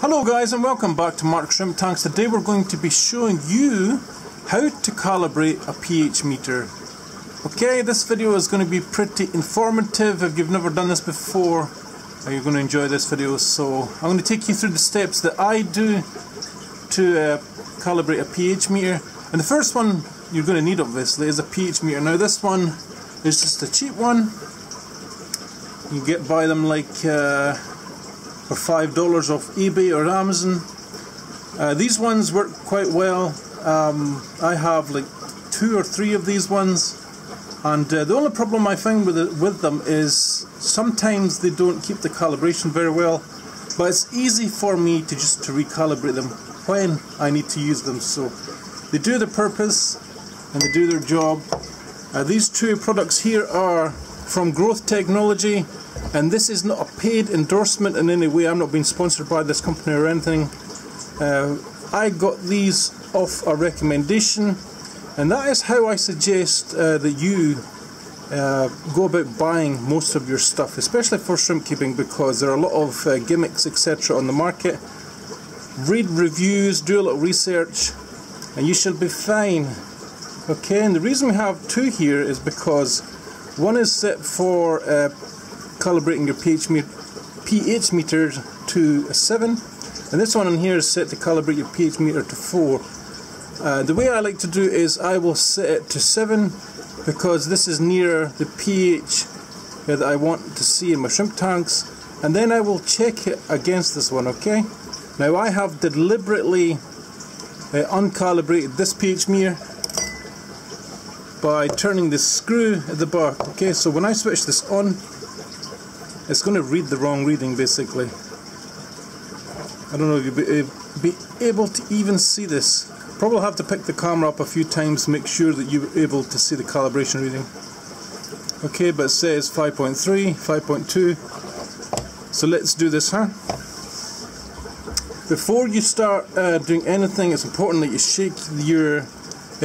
Hello guys and welcome back to Mark's Shrimp Tanks. Today we're going to be showing you how to calibrate a pH meter. Okay, this video is going to be pretty informative. If you've never done this before, you're going to enjoy this video. So I'm going to take you through the steps that I do to calibrate a pH meter. And the first one you're going to need obviously is a pH meter. Now this one is just a cheap one. You can get by them like for $5 off eBay or Amazon. These ones work quite well. I have like 2 or 3 of these ones, and the only problem I find with them is sometimes they don't keep the calibration very well, but it's easy for me to just recalibrate them when I need to use them. So they do their purpose and they do their job. These two products here are from Growth Technology, and this is not a paid endorsement in any way. I'm not being sponsored by this company or anything. I got these off a recommendation, and that is how I suggest that you go about buying most of your stuff, especially for shrimp keeping, because there are a lot of gimmicks etc. on the market. Read reviews, do a little research, and you shall be fine. Okay, and the reason we have 2 here is because one is set for calibrating your pH meter to a 7, and this one on here is set to calibrate your pH meter to 4. The way I like to do is I will set it to 7 because this is nearer the pH that I want to see in my shrimp tanks, and then I will check it against this one. Okay, now I have deliberately uncalibrated this pH meter by turning this screw at the bar. Okay, so when I switch this on, it's going to read the wrong reading basically. I don't know if you'll be able to even see this. Probably have to pick the camera up a few times to make sure that you're able to see the calibration reading. Okay, but it says 5.3, 5.2. So let's do this, huh? Before you start doing anything, it's important that you shake your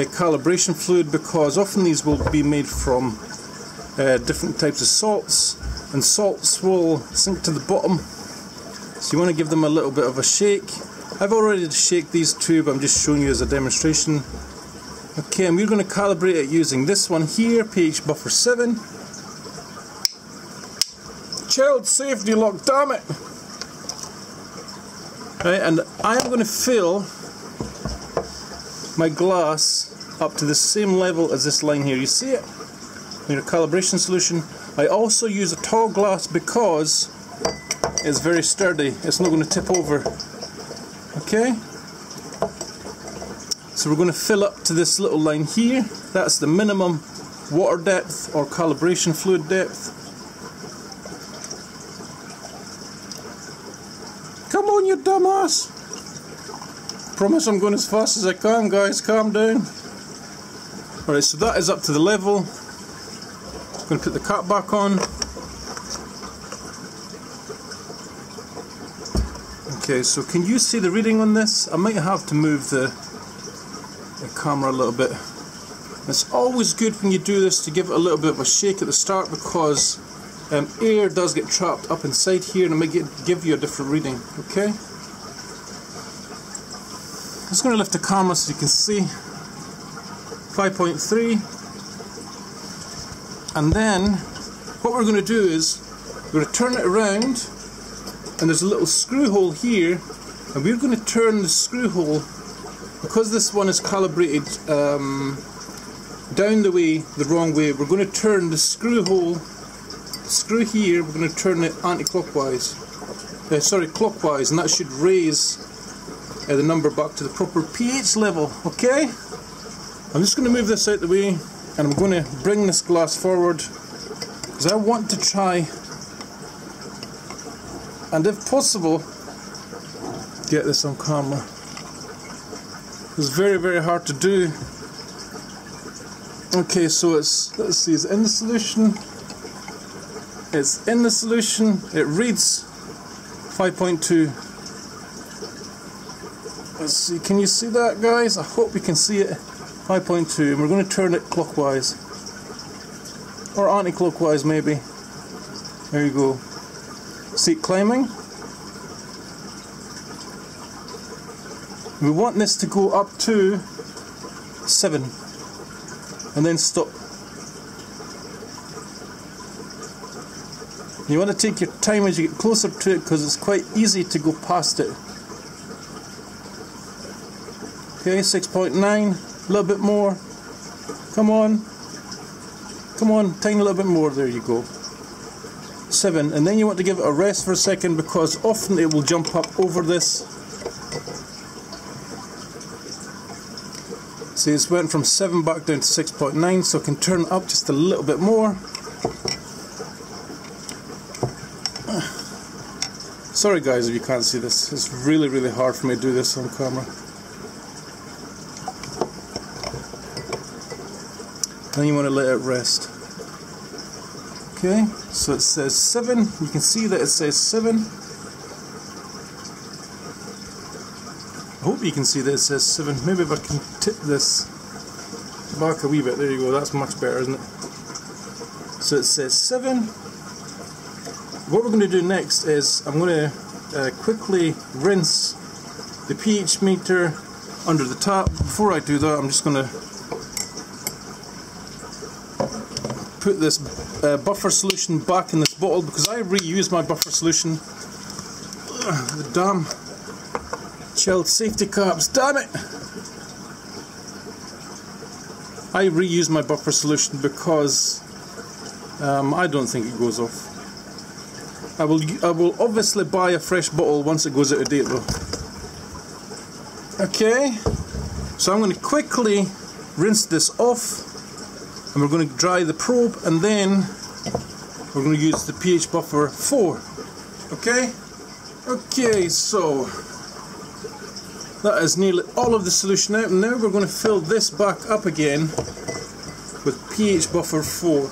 calibration fluid, because often these will be made from different types of salts, and salts will sink to the bottom, so you want to give them a little bit of a shake. I've already shaken these 2, but I'm just showing you as a demonstration. Okay, and we're going to calibrate it using this one here, pH buffer 7. Child safety lock, damn it! Right, and I'm going to fill my glass up to the same level as this line here. You see it? Your calibration solution. I also use a tall glass because it's very sturdy. It's not going to tip over. Okay. So we're going to fill up to this little line here. That's the minimum water depth or calibration fluid depth. Come on, you dumbass! Promise I'm going as fast as I can, guys. Calm down. Alright, so that is up to the level. I'm going to put the cap back on. Okay, so can you see the reading on this? I might have to move the camera a little bit. It's always good when you do this to give it a little bit of a shake at the start, because air does get trapped up inside here and it might give you a different reading. Okay? I'm just going to lift the camera so you can see. 5.3. And then what we're going to do is we're going to turn it around, and there's a little screw hole here, and we're going to turn the screw hole, because this one is calibrated down the way, the wrong way. We're going to turn the screw hole, screw here, we're going to turn it anti-clockwise, clockwise, and that should raise the number back to the proper pH level. Okay, I'm just going to move this out the way, and I'm going to bring this glass forward because I want to try and, if possible, get this on camera. It's very, very hard to do. Okay, so it's, let's see, it's in the solution. It's in the solution. It reads 5.2. Let's see, can you see that, guys? I hope you can see it. 5.2, and we're going to turn it clockwise, or anti-clockwise maybe. There you go. See it climbing? We want this to go up to 7 and then stop. You want to take your time as you get closer to it because it's quite easy to go past it. Okay, 6.9, a little bit more. Come on. Come on, tiny little bit more. There you go. 7. And then you want to give it a rest for a second because often it will jump up over this. See, it's went from 7 back down to 6.9, so it can turn up just a little bit more. Sorry guys if you can't see this, it's really really hard for me to do this on camera. Then you want to let it rest. Okay, so it says 7, you can see that it says 7. I hope you can see that it says 7, maybe if I can tip this back a wee bit, there you go, that's much better isn't it? So it says 7. What we're going to do next is I'm going to quickly rinse the pH meter under the tap. Before I do that, I'm just going to put this buffer solution back in this bottle because I reuse my buffer solution. The damn child safety caps, damn it! I reuse my buffer solution because I don't think it goes off. I will obviously buy a fresh bottle once it goes out of date though. Okay, so I'm going to quickly rinse this off and we're going to dry the probe and then we're going to use the pH buffer 4. Okay? Okay, so that is nearly all of the solution out and now we're going to fill this back up again with pH buffer 4.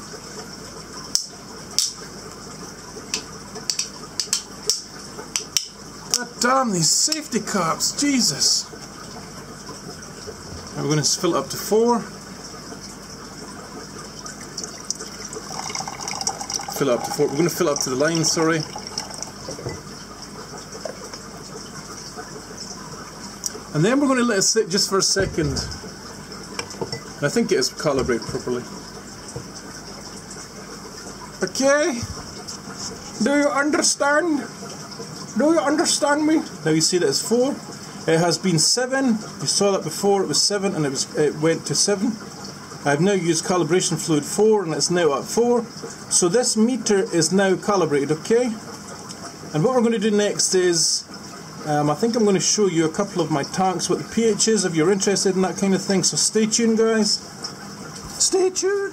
Damn these safety caps, Jesus! Now we're going to fill it up to 4. Fill it up to 4. We're going to fill it up to the line, sorry. And then we're going to let it sit just for a second. And I think it is calibrated properly. Okay? Do you understand? Do you understand me? Now you see that it's 4. It has been 7. You saw that before. It was 7, and it went to 7. I've now used calibration fluid 4, and it's now at 4. So this meter is now calibrated. Okay. And what we're going to do next is, I think I'm going to show you a couple of my tanks with the pH is if you're interested in that kind of thing. So stay tuned, guys. Stay tuned.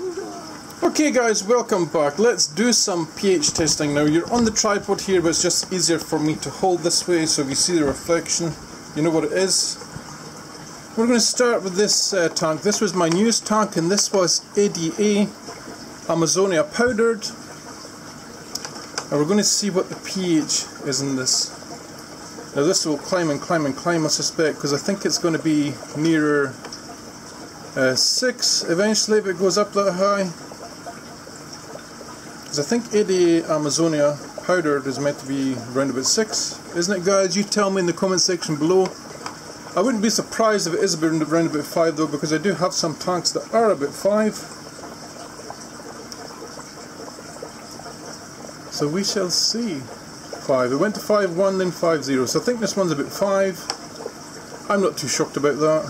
Okay guys, welcome back. Let's do some pH testing now. You're on the tripod here, but it's just easier for me to hold this way, so if you see the reflection, you know what it is. We're going to start with this tank. This was my news tank, and this was ADA Amazonia Powdered. And we're going to see what the pH is in this. Now this will climb and climb and climb, I suspect, because I think it's going to be nearer 6 eventually if it goes up that high. I think ADA Amazonia Powdered is meant to be around about 6, isn't it guys? You tell me in the comment section below. I wouldn't be surprised if it is around about 5 though, because I do have some tanks that are about 5. So we shall see. 5. It went to 5.1, then 5.0. So I think this one's about 5. I'm not too shocked about that.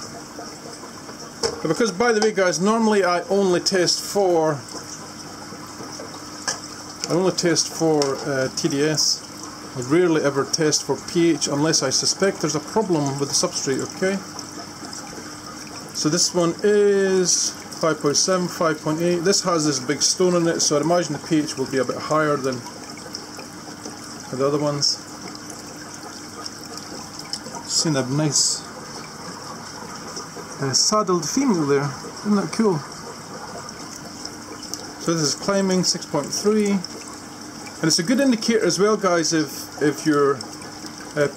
But because, by the way guys, normally I only test for TDS. I rarely ever test for pH unless I suspect there's a problem with the substrate, okay? So this one is 5.7, 5.8. This has this big stone in it, so I'd imagine the pH will be a bit higher than the other ones. Seen a nice saddled female there. Isn't that cool? So this is climbing, 6.3. And it's a good indicator as well guys if your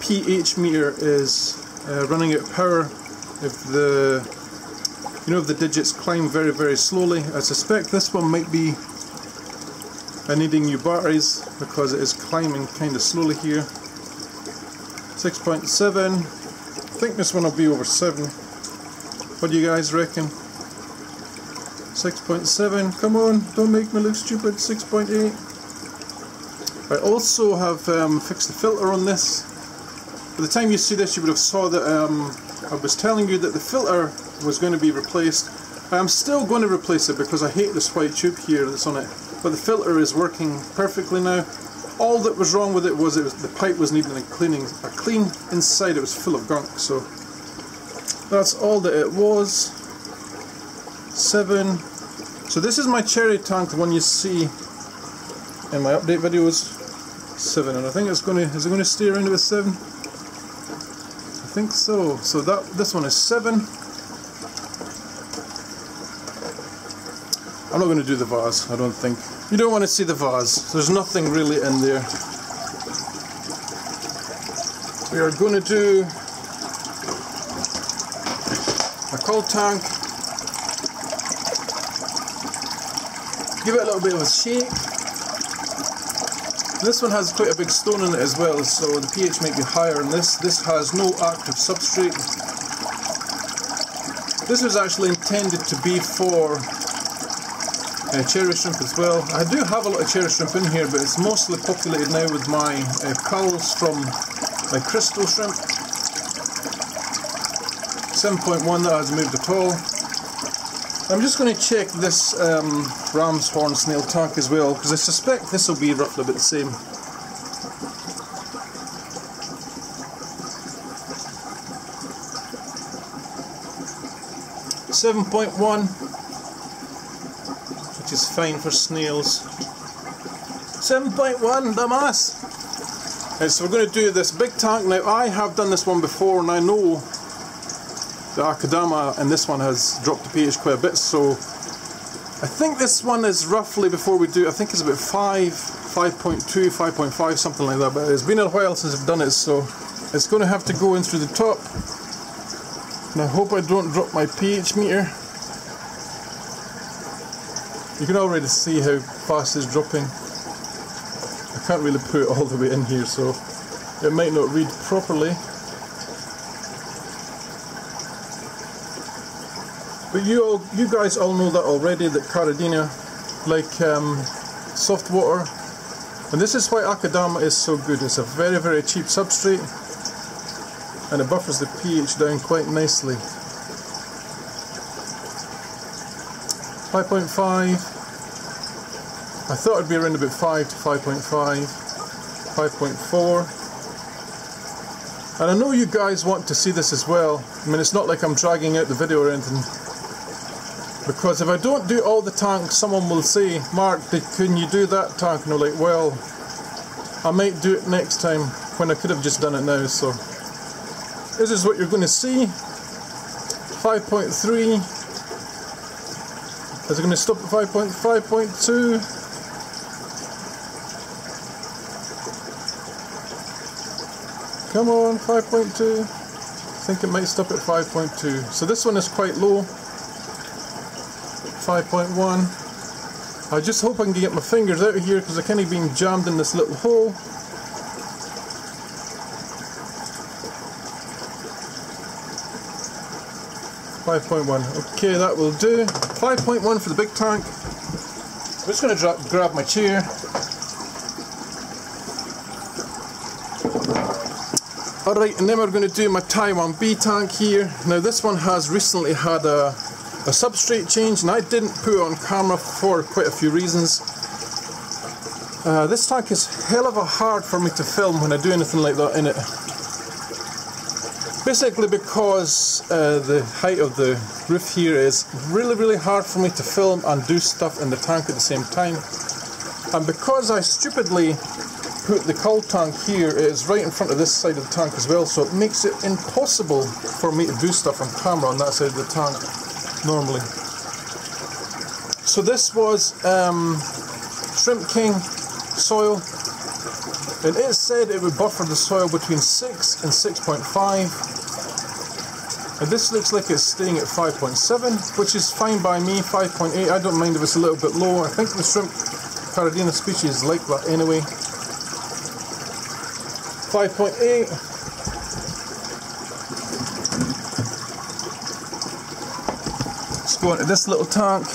pH meter is running out of power, if the, you know, if the digits climb very very slowly. I suspect this one might be needing new batteries because it is climbing kind of slowly here. 6.7, think this one will be over 7. What do you guys reckon? 6.7. Come on, don't make me look stupid. 6.8. I also have fixed the filter on this. By the time you see this, you would have saw that I was telling you that the filter was going to be replaced. I'm still going to replace it because I hate this white tube here that's on it. But the filter is working perfectly now. All that was wrong with it was the pipe was needing a clean inside. It was full of gunk, so that's all that it was. 7. So this is my cherry tank, the one you see in my update videos. 7, and I think it's going to, is it going to stay around with 7? I think so. So that this one is 7. I'm not going to do the vase, I don't think. You don't want to see the vase. There's nothing really in there. We are going to do a cold tank. Give it a little bit of a shake. This one has quite a big stone in it as well, so the pH might be higher in this. This has no active substrate. This was actually intended to be for cherry shrimp as well. I do have a lot of cherry shrimp in here, but it's mostly populated now with my culls from my crystal shrimp. 7.1, that hasn't moved at all. I'm just going to check this ram's horn snail tank as well, because I suspect this will be roughly about the same. .1, is fine for snails. 7.1, the mass. Okay, so we're going to do this big tank now. I have done this one before, and I know the Akadama and this one has dropped the pH quite a bit, so I think this one is roughly, before we do, I think it's about 5.2, 5.5, something like that, but it's been a while since I've done it, so it's going to have to go in through the top, and I hope I don't drop my pH meter. You can already see how fast it's dropping. I can't really put it all the way in here, so it might not read properly. But you guys all know that already, that Caridina like soft water. And this is why Akadama is so good. It's a very, very cheap substrate, and it buffers the pH down quite nicely. 5.5. I thought it'd be around about 5 to 5.5, 5.4. And I know you guys want to see this as well. I mean, it's not like I'm dragging out the video or anything, because if I don't do all the tanks, someone will say, "Mark, can you do that tank?" And I'm like, well, I might do it next time when I could have just done it now. So this is what you're going to see. 5.3. Is it going to stop at 5.2? Come on, 5.2. I think it might stop at 5.2. So this one is quite low. 5.1. I just hope I can get my fingers out of here, because they're kind of being jammed in this little hole. 5.1. Okay, that will do. 5.1 for the big tank. I'm just going to grab my chair. Alright, and then we're going to do my Taiwan B tank here. Now this one has recently had a substrate change, and I didn't put it on camera for quite a few reasons. This tank is hell of a hard for me to film when I do anything like that in it. Basically because the height of the roof here is really, really hard for me to film and do stuff in the tank at the same time. And because I stupidly put the cold tank here, it is right in front of this side of the tank as well, so it makes it impossible for me to do stuff on camera on that side of the tank normally. So this was Shrimp King soil. And it said it would buffer the soil between 6 and 6.5. And this looks like it's staying at 5.7, which is fine by me. 5.8, I don't mind if it's a little bit low. I think the shrimp Caridina species like that anyway. 5.8. go into this little tank.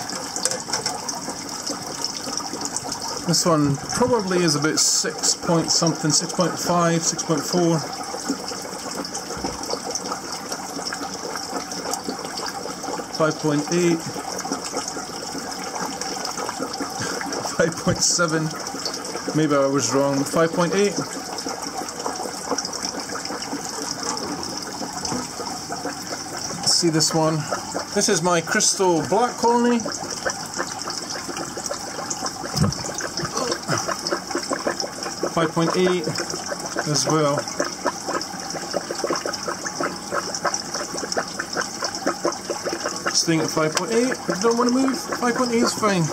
This one probably is about 6 point something, 6.5, 6.4. $5.8, $5.7, maybe I was wrong, $5.8. See this one? This is my crystal black colony. $5.8 as well. Staying at 5.8, but I don't want to move. 5.8 is fine.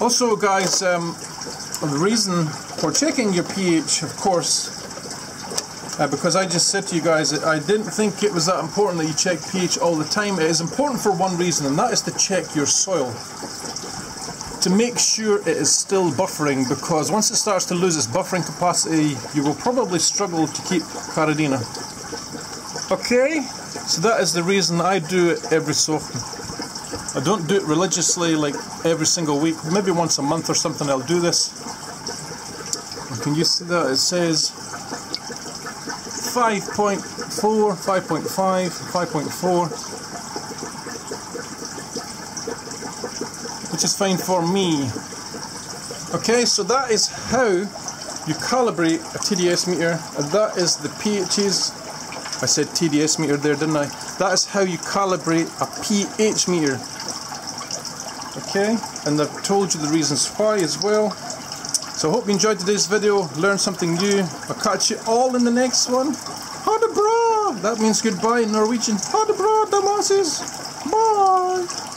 Also, guys, the reason for checking your pH, of course, because I just said to you guys that I didn't think it was that important that you check pH all the time. It is important for one reason, and that is to check your soil, to make sure it is still buffering, because once it starts to lose its buffering capacity, you will probably struggle to keep Caridina. Okay, so that is the reason I do it every so often. I don't do it religiously, like every single week. Maybe once a month or something I'll do this. And can you see that? It says 5.4, 5.5, 5.4, which is fine for me. Okay, so that is how you calibrate a TDS meter, and that is the pHs. I said TDS meter there, didn't I? That is how you calibrate a pH meter. Okay, and I've told you the reasons why as well. So I hope you enjoyed today's video, learned something new. I'll catch you all in the next one. Ha de bra! That means goodbye in Norwegian. Ha de bra, Damasis! Bye!